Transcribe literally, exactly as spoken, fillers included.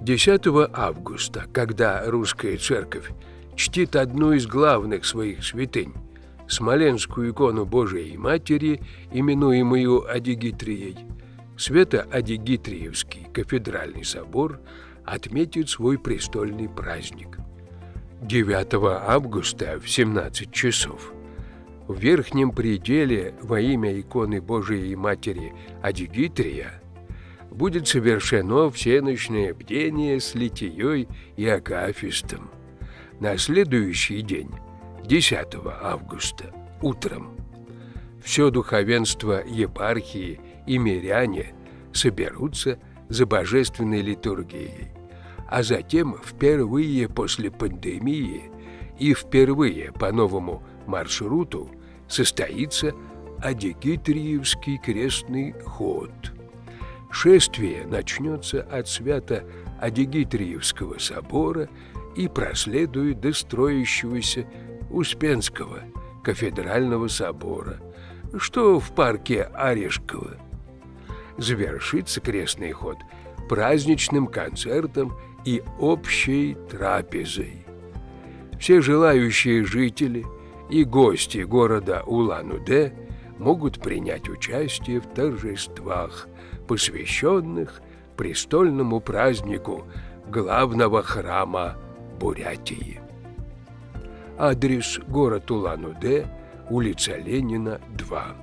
десятого августа, когда русская церковь чтит одну из главных своих святынь – Смоленскую икону Божией Матери, именуемую Одигитрией, Свято-Одигитриевский кафедральный собор отметит свой престольный праздник. девятого августа в семнадцать часов в верхнем пределе во имя иконы Божией Матери Одигитрия будет совершено всеночное бдение с литией и акафистом. На следующий день, десятого августа, утром, все духовенство епархии и миряне соберутся за божественной литургией, а затем впервые после пандемии и впервые по новому маршруту состоится Одигитриевский крестный ход. Шествие начнется от Свято-Одигитриевского собора и проследует до строящегося Успенского кафедрального собора, что в парке Арешкова. Завершится крестный ход праздничным концертом и общей трапезой. Все желающие жители и гости города Улан-Удэ могут принять участие в торжествах, посвященных престольному празднику главного храма Бурятии. Адрес: город Улан-Удэ, улица Ленина, два.